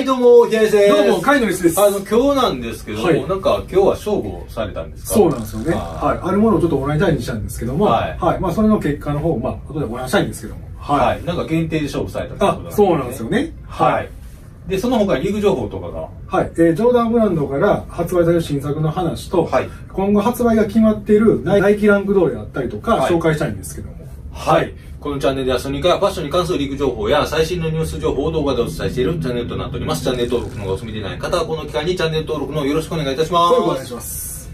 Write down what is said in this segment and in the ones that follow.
はい、どうも、平井です。どうも、カイノリスです。今日なんですけど、はい、なんか、今日は勝負されたんですか？そうなんですよね。はい。あるものをちょっとご覧いただいたんですけども、はい。はい。まあ、それの結果の方、まあ、後でご覧したいんですけども、はい。はい、なんか、限定で勝負されたってことなんですね。そうなんですよね。はい。で、その他、リーグ情報とかが。はい。ジョーダンブランドから発売される新作の話と、はい。今後発売が決まっているナイキランク通りだったりとか、はい、紹介したいんですけども。はい。このチャンネルではスニーカーやファッションに関するリーク情報や最新のニュース情報を動画でお伝えしているチャンネルとなっております。チャンネル登録の方がお済みでない方はこの機会にチャンネル登録のよろしくお願いいたします。お願いします。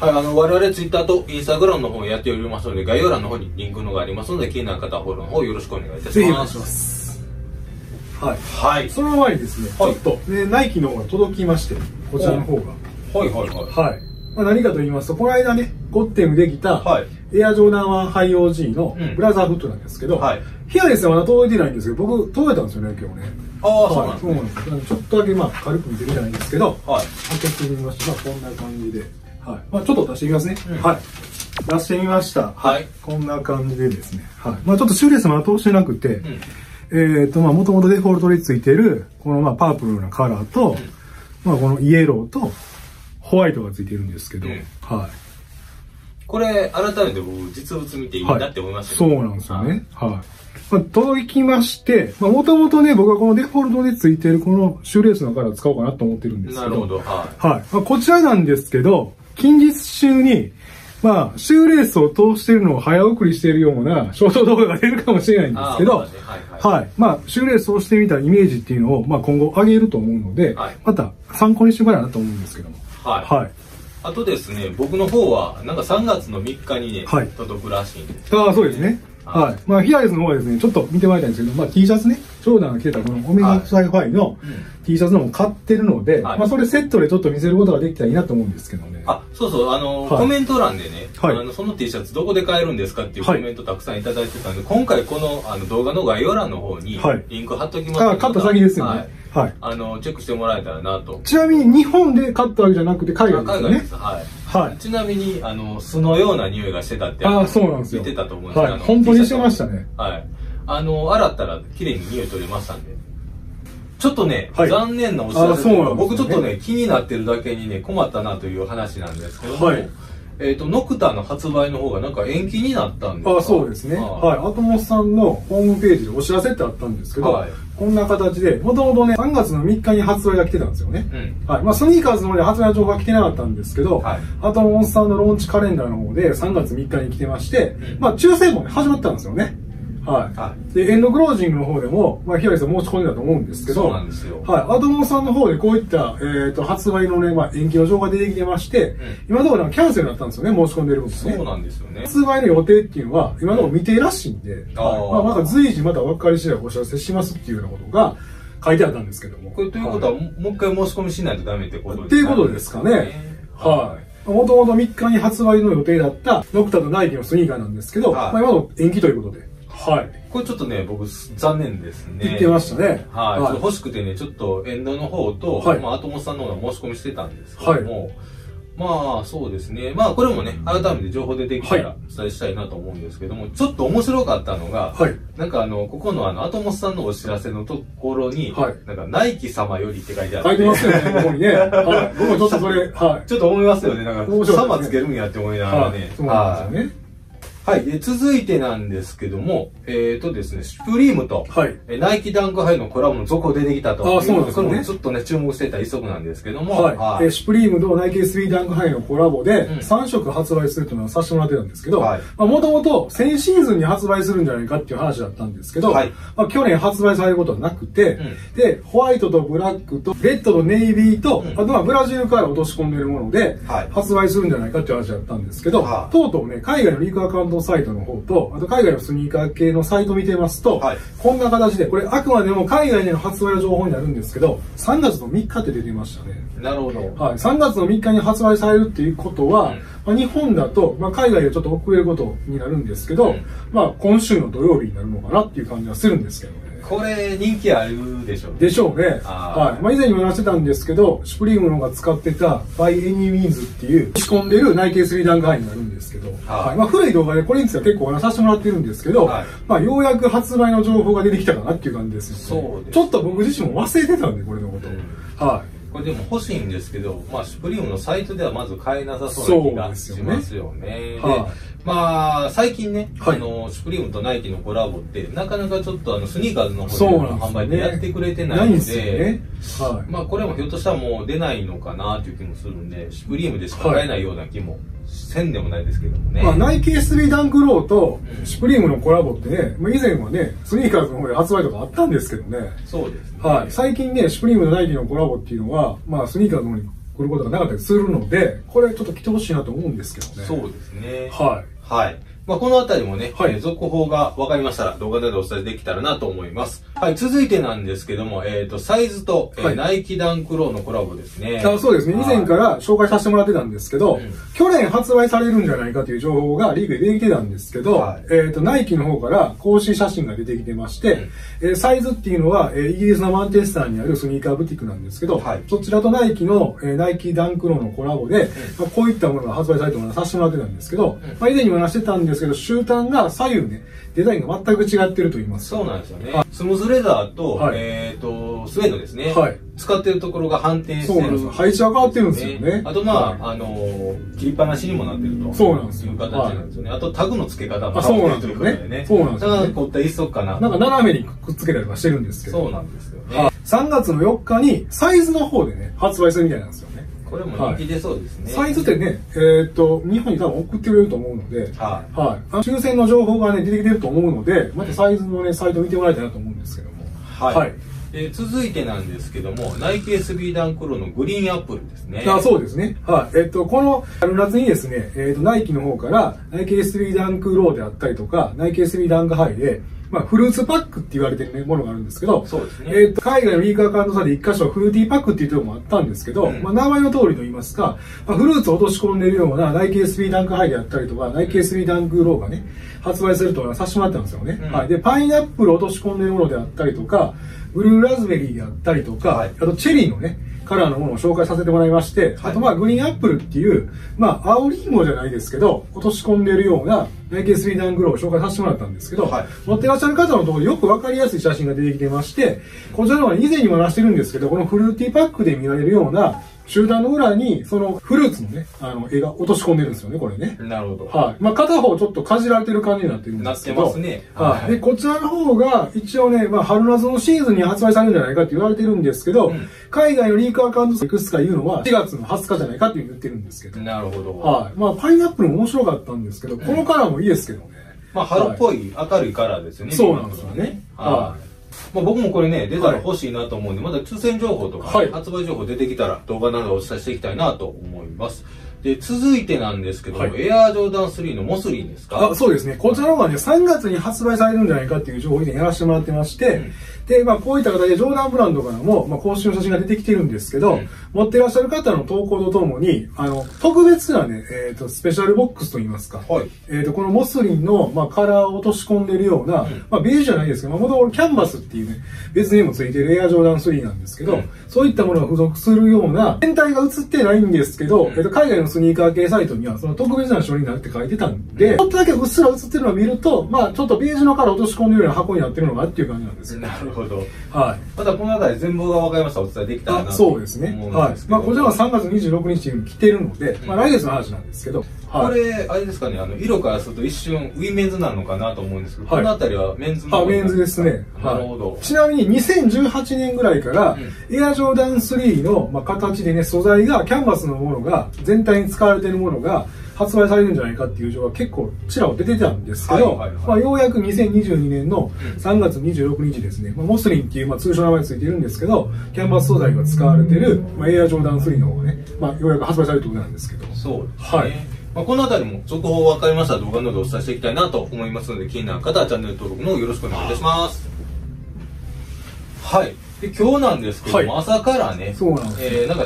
はい、我々 Twitter と Instagram の方やっておりますので、概要欄の方にリンクのがありますので、気になる方はフォローの方よろしくお願いいたします。ぜひお願いします。はい。はい。その前にですね、はい、ちょっと、ね、ナイキの方が届きまして、こちらの方が。はいはいはい。はい。まあ何かと言いますと、この間ね、ゴッテムできた、はい、エアジョーダン1ハイ OG のブラザーフットなんですけど、ヒアレスはまだ届いてないんですけど、僕、届いたんですよね、今日ね。ああ、そうなんですね。ちょっとだけ、まあ、軽く見てみたいんですけど、はい、開けてみました。こんな感じで。はい。まあ、ちょっと出してみますね。うん、はい。出してみました。はい。こんな感じでですね。はい。まあ、ちょっとシューレスまだ通してなくて、うん、まあ、もともとデフォルトについてる、この、まあ、パープルなカラーと、うん、まあ、このイエローと、ホワイトがついてるんですけど、うん、はい。これ、改めて僕、実物見ていいなって思いましたね。そうなんですよね。はい。まあ、届きまして、まあ、もともとね、僕はこのデフォルトで付いてるこのシューレースのカラー使おうかなと思ってるんですけど。なるほど。はい。はい。まあ、こちらなんですけど、近日中に、まあ、シューレースを通してるのを早送りしているような、ショート動画が出るかもしれないんですけど、はい、はい。まあ、シューレースをしてみたイメージっていうのを、まあ、今後上げると思うので、はい、また参考にしてもらえばなと思うんですけども。はい。はい。あとですね、僕の方は、なんか3月の3日にね、はい、届くらしいんです、ね。ああ、そうですね。はい。はい、まあ、ヒアレスの方はですね、ちょっと見てもらいたいんですけど、まあ、T シャツね、ジョーダンが着てたこのオメガサイファイの T シャツの方買ってるので、はい、まあ、それセットでちょっと見せることができたらいいなと思うんですけどね。あ、そうそう、はい、コメント欄でね、はい、その T シャツどこで買えるんですかっていうコメントたくさんいただいてたんで、はい、今回この、動画の概要欄の方に、リンク貼っときますので、はい、買った先ですよね。はい、はい、チェックしてもらえたらなと。ちなみに日本で買ったわけじゃなくて海外ですよね。海外です。はい。はい。ちなみに、そのような匂いがしてたって。ああ、そうなんですよ。言ってたと思うんですけど。はい。本当にしてましたね。はい。洗ったら綺麗に匂い取れましたんで。ちょっとね、はい、残念なお知らせというか、僕ちょっとね、気になってるだけにね、困ったなという話なんですけども。はい。ノクタの発売の方がなんか延期になったんですか？あ、そうですね。はい。アトモスさんのホームページでお知らせってあったんですけど、はい、こんな形で、もともとね、3月の3日に発売が来てたんですよね。うん、はい。まあ、スニーカーズの方で発売の情報が来てなかったんですけど、はい、アトモスさんのローンチカレンダーの方で3月3日に来てまして、うん、まあ、抽選もね、始まったんですよね。はい。はい、で、エンドクロージングの方でも、まあ、ヒアレスを申し込んでたと思うんですけど、そうなんですよ。はい。アトモさんの方でこういった、発売のね、まあ、延期の情報が出てきてまして、うん、今のところキャンセルだったんですよね、申し込んでる分もね。そうなんですよね。発売の予定っていうのは、今のところ未定らしいんで、うん、はい、まあ、なんか随時また分かり次第お知らせしますっていうようなことが書いてあったんですけども。これということは、はい、もう一回申し込みしないとダメってことですかね。っていうことですかね。はい。もともと3日に発売の予定だった、ノクタとナイキのスニーカーなんですけど、はい、まあ、今の延期ということで。はい。これちょっとね、僕、残念ですね。言ってましたね。はい。はい、ちょっと欲しくてね、ちょっと、エンドの方と、はい、まあ、アトモスさんの方が申し込みしてたんですけども、はい、まあ、そうですね。まあ、これもね、改めて情報出てきたら、お伝えしたいなと思うんですけども、はい、ちょっと面白かったのが、はい、なんかここのアトモスさんのお知らせのところに、はい、なんか、ナイキ様よりって書いてある。書いてますよね、ここにね。はい。僕もちょっとそれ、はい。ちょっと思いますよね。なんか、様つけるんやって思いながらね。そうなんですよね。はい。で、続いてなんですけども、ですね、シュプリームと、はい、ナイキダンクハイのコラボの続報出てきたと。ああ、そうなんですね。これもちょっとね、注目してた一足なんですけども、はい。はい、シュプリームとナイキ3ダンクハイのコラボで、3色発売するというのはさせてもらってたんですけど、はい。まあ、もともと、先シーズンに発売するんじゃないかっていう話だったんですけど、はい。まあ、去年発売されることはなくて、うん、で、ホワイトとブラックと、レッドとネイビーと、うん、あとはブラジルから落とし込んでるもので、はい。発売するんじゃないかっていう話だったんですけど、はい、とうとうね、海外のリークアカウントサイトの方と、あと海外のスニーカー系のサイト見てますと、はい、こんな形で、これあくまでも海外での発売の情報になるんですけど、3月の3日って出てましたね。なるほど。はい。3月の3日に発売されるっていうことは、うん、まあ日本だと、まあ、海外でちょっと遅れることになるんですけど、うん、まあ今週の土曜日になるのかなっていう感じはするんですけどね。これ人気あるでしょうね。でしょうね。はい。まあ以前にも話してたんですけど、シュプリームの方が使ってた By Any Means っていう仕込んでる内径3段階になるんですけど、はい。まあ古い動画でこれについては結構話させてもらってるんですけど、はい、まあようやく発売の情報が出てきたかなっていう感じですよね。そうです。ちょっと僕自身も忘れてたんで、これのこと。はい。これでも欲しいんですけど、まあ、シュプリームのサイトではまず買えなさそうな気がしますよね。まあ、最近ね、はい、シュプリームとナイキのコラボって、なかなかちょっとスニーカーズの方で販売でやってくれてないので、まあ、これもひょっとしたらもう出ないのかなという気もするんで、シュプリームでしか買えないような気もせんでもないですけどもね。まあ、ナイキ SB ダンクローとシュプリームのコラボってね、以前はね、スニーカーズの方で発売とかあったんですけどね。そうですね。はい。最近ね、シュプリームとナイキのコラボっていうのは、まあ、スニーカーズの方に来ることがなかったりするので、これちょっと来てほしいなと思うんですけどね。そうですね。はい。はい。まあ、このあたりもね、はい、続報が分かりましたら動画でお伝えできたらなと思います。はい、続いてなんですけども、サイズと、はい、ナイキダンクローのコラボですね。あ、そうですね。以前から紹介させてもらってたんですけど、うん、去年発売されるんじゃないかという情報がリークで出てきてたんですけど、はい、ナイキの方から公式写真が出てきてまして、うん、サイズっていうのは、イギリスのマンチェスターにあるスニーカーブティックなんですけど、はい、そちらとナイキの、ナイキダンクローのコラボで、うん、まあ、こういったものが発売されたものをさせてもらってたんですけど、うん、まあ、以前にも話してたんですけど、終端が左右ね、デザインが全く違ってると言います。そうなんですよね。スムーズレザーと、はい、スウェードですね。はい。使ってるところが反転してる。そうなんですよ。配置が変わってるんですよね。あと、まあ、はい、切りっぱなしにもなってると。そうなんですよ。いう形なんですよね。はい、あと、タグの付け方も変わってるということでね。そうなんですよね。そうなんですよね。だから、こういった一足かな。なんか、斜めにくっつけたりはしてるんですけど。そうなんですよね。3月の4日に、サイズの方でね、発売するみたいなんですよ。これも人気出そうですね。サイズってね、日本に多分送ってくれると思うので、はい。はい。抽選の情報がね、出てきてると思うので、またサイズのね、サイト見てもらいたいなと思うんですけども。はい。はい、続いてなんですけども、ナイキ SB ダンクローのグリーンアップルですね。あ、そうですね。はい。この春夏にですね、ナイキの方から、ナイキ SB ダンクローであったりとか、ナイキ SB ダンクハイで、まあ、フルーツパックって言われてる、ね、ものがあるんですけど、そうですね。海外のリーカーカントさで一箇所フルーティーパックっていうところもあったんですけど、うん、まあ、名前の通りと言いますか、まあ、フルーツを落とし込んでいるようなナイキ SB ダンクハイであったりとか、ナイキ SB ダンクローがね、発売するとさせてもらったんですよね。うん、はい。で、パイナップルを落とし込んでいるものであったりとか、ブルーラズベリーであったりとか、はい、あとチェリーのね、カラーのものを紹介させてもらいまして、はい、あとまあグリーンアップルっていう、まあ青リンゴじゃないですけど、落とし込んでいるようなナイキ SB ダンクローを紹介させてもらったんですけど、はい、持ってらっしゃる方のところでよくわかりやすい写真が出てきてまして、こちらのは以前にも話してるんですけど、このフルーティーパックで見られるような集団の裏に、そのフルーツのね、絵が落とし込んでるんですよね、これね。なるほど。はい。まあ片方ちょっとかじられてる感じになってるんですけど。なってますね。はい。で、こちらの方が一応ね、まあ春夏のシーズンに発売されるんじゃないかって言われてるんですけど、うん、海外のリークアカウントいくつか言うのは4月の20日じゃないかって言ってるんですけど。なるほど。はい。まあパイナップルも面白かったんですけど、このカラーもいいですけどね。まあ春っぽい明るいカラーですよね。そうなんですよね。はい。まあ僕もこれね、出たら欲しいなと思うんで、まだ抽選情報とか、はい、発売情報出てきたら動画などをお伝えしていきたいなと思います。で、続いてなんですけども、はい、エアージョーダン3のモスリンですか？あ、そうですね。こちらの方がね、3月に発売されるんじゃないかっていう情報を以前やらせてもらってまして、うん、で、まあこういった形でジョーダンブランドからも、まあ公式の写真が出てきてるんですけど、うん、持っていらっしゃる方の投稿とともに、特別なね、スペシャルボックスと言いますか、はい、このモスリンの、まあカラーを落とし込んでいるような、うん、まあベージュじゃないですけど、まあ元々キャンバスっていうね、別にもついてるエアージョーダン3なんですけど、うん、そういったものが付属するような、全体が映ってないんですけど、うん、海外のスニーカー系サイトにはその特別な商品になって書いてたんで、ちょっとだけうっすら映ってるのを見ると、まあちょっとベージュのカラー落とし込んでるような箱になってるのがっていう感じなんですよ。なるほど。はい。ただこの辺り全貌が分かりました。お伝えできたらなと思うんですけど。そうですね。はい。まあこちらは3月26日に来てるので、うん、まあ来月の話なんですけど。これ、あれですかね、色からすると一瞬、ウィメンズなのかなと思うんですけど、このあたりはメンズの。あ、メンズですね。なるほど。ちなみに2018年ぐらいから、エアジョーダン3の、まあ、形でね、素材が、キャンバスのものが、全体に使われているものが、発売されるんじゃないかっていう情報が結構ちらを出てたんですけど、まあようやく2022年の3月26日ですね、まあ、モスリンっていうまあ通称名前ついてるんですけど、キャンバス素材が使われてる、まあ、エアジョーダン3の方がね、まあようやく発売されるということなんですけど。そうですね。はい。まあこのあたりも続報分かりましたら動画などお伝えしていきたいなと思いますので、気になる方はチャンネル登録もよろしくお願いいたします。はい。で今日なんですけども、朝からね、なんかチ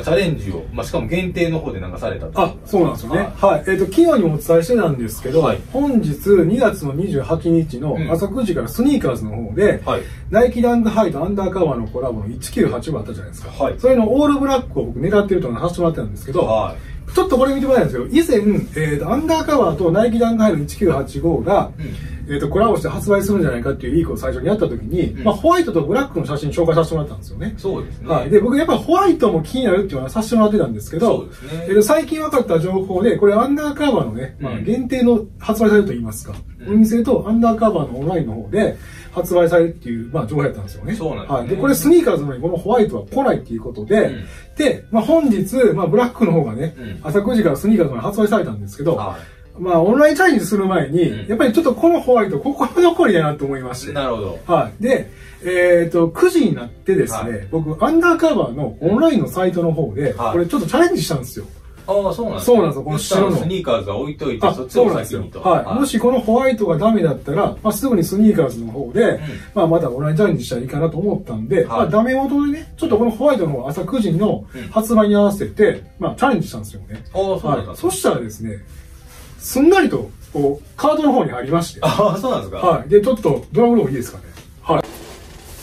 ャレンジを、しかも限定の方でなんかされたと。あ、そうなんですよね。はい。昨日にもお伝えしてなんですけど、本日2月の28日の朝9時からスニーカーズの方で、ナイキラングハイとアンダーカバーのコラボの198番あったじゃないですか。それのオールブラックを僕狙ってるというのを話してもらってたんですけど、ちょっとこれ見てもらえないんですけど、以前、アンダーカバーとナイキラングハイの1985が、コラボして発売するんじゃないかっていうリークを最初にやったときに、ホワイトとブラックの写真紹介させてもらったんですよね。そうですね。はい。で、僕やっぱホワイトも気になるっていうのはさせてもらってたんですけど、最近分かった情報で、これアンダーカバーのね、限定の発売されると言いますか、お店とアンダーカバーのオンラインの方で発売されるっていう、情報やったんですよね。そうなんですね。はい。で、これスニーカーズのようにこのホワイトは来ないっていうことで、で、本日、ブラックの方がね、朝9時からスニーカーズの発売されたんですけど、オンラインチャレンジする前に、やっぱりちょっとこのホワイト、心残りだなと思いまして。なるほど。はい。で、9時になってですね、僕、アンダーカバーのオンラインのサイトの方で、これちょっとチャレンジしたんですよ。ああ、そうなんですか。そうなんですよ、この白の。スニーカーズは置いといて、そっちの先にと。はい。もしこのホワイトがダメだったら、すぐにスニーカーズの方で、まだオンラインチャレンジしたらいいかなと思ったんで、ダメ元でね、ちょっとこのホワイトの方、朝9時の発売に合わせて、チャレンジしたんですよね。ああ、そうなんですか。そしたらですね、すんなりと、こう、カートの方にありまして。ああ、そうなんですか。はい。で、ちょっと、ドラムロールいいですかね。は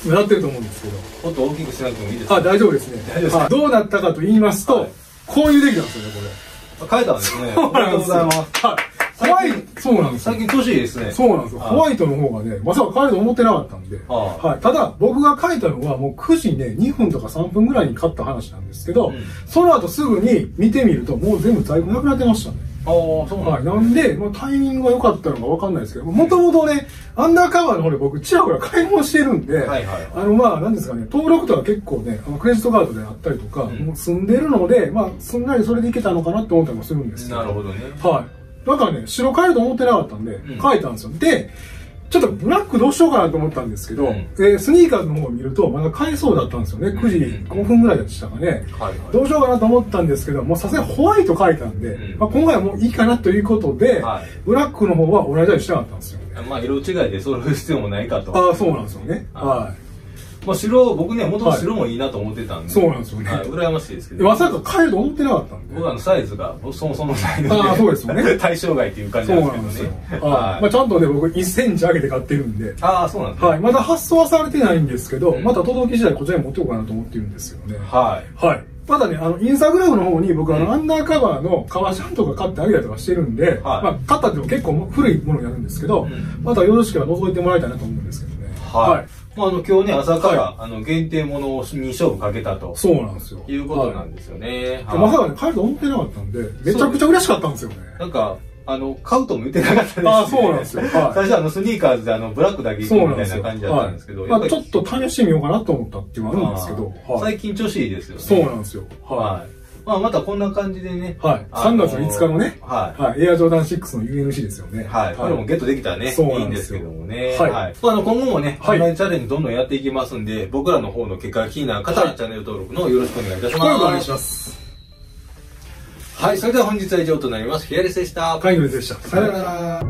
い。なってると思うんですけど。もっと大きくしなくてもいいですか？あ、大丈夫ですね。大丈夫ですか？どうなったかと言いますと、こういう出来なんですよね、これ。変えたんですね。ありがとうございます。はい。ホワイト、そうなんです。最近調子いいですね。そうなんですよ。ホワイトの方がね、まさか変えると思ってなかったんで。はい。ただ、僕が書いたのは、もう9時ね、2分とか3分ぐらいに買った話なんですけど、その後すぐに見てみると、もう全部在庫なくなってましたね。なんで、タイミングが良かったのか分かんないですけど、もともとね、アンダーカバーの方で僕、ちらほら買い物してるんで、なんですかね、登録とか結構ね、クレジットカードであったりとか、もう済んでるので、すんなりそれでいけたのかなって思ったりもするんですよ。なるほどね。はい。だからね、白買えると思ってなかったんで、買えたんですよ。で、ちょっとブラックどうしようかなと思ったんですけど、スニーカーズの方を見ると、まだ買えそうだったんですよね。9時5分ぐらいでしたかね。どうしようかなと思ったんですけど、もうさすがにホワイト書いたんで、今回はもういいかなということで、ブラックの方は同じようにしなかったんですよね。色違いで揃う必要もないかと。ああ、そうなんですよね。はい。白、僕ね、元々白もいいなと思ってたんで。そうなんですよね。羨ましいですけど。まさか買えると思ってなかったんで。僕サイズが、そもそもないので。ああ、そうですよね。対象外っていう感じなんですけどね。ちゃんとね、僕1センチ上げて買ってるんで。ああ、そうなんですね。はい。まだ発送はされてないんですけど、また届き次第こちらに持っておこうかなと思ってるんですよね。はい。はい。ただね、インスタグラムの方に僕、アンダーカバーの革ジャンとか買ってあげたりとかしてるんで、買ったっても結構古いものになるんですけど、またよろしければ覗いてもらいたいなと思うんですけどね。はい。今日ね、朝から、限定ものに勝負かけたと。そうなんですよ。いうことなんですよね。まさかね、買えると思ってなかったんで、めちゃくちゃ嬉しかったんですよね。なんか、買うとも言ってなかったですね。あ、そうなんですよ。最初スニーカーズでブラックだけ行くみたいな感じだったんですけど。ちょっと試してみようかなと思ったっていうのはあるんですけど。最近調子いいですよね。そうなんですよ。はい。またこんな感じでね。はい。3月5日のね。はい。エアジョーダン6の UNC ですよね。はい。これもゲットできたらね、いいんですけどもね。はい。今後もね、オンラインチャレンジどんどんやっていきますんで、僕らの方の結果が気になる方はチャンネル登録のよろしくお願いいたします。お願いします。はい。それでは本日は以上となります。ヒアレスでした。カイングでした。さよなら。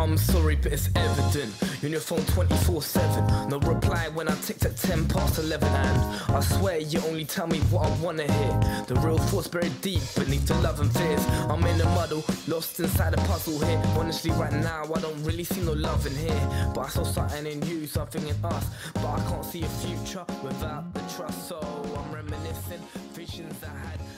I'm sorry, but it's evident. You're on your phone 24/7. No reply when I text at 11:10. And I swear you only tell me what I wanna hear. The real thoughts buried deep beneath the love and fears. I'm in a muddle, lost inside a puzzle here. Honestly, right now I don't really see no love in here. But I saw something in you, something in us. But I can't see a future without the trust. So I'm reminiscing visions I had.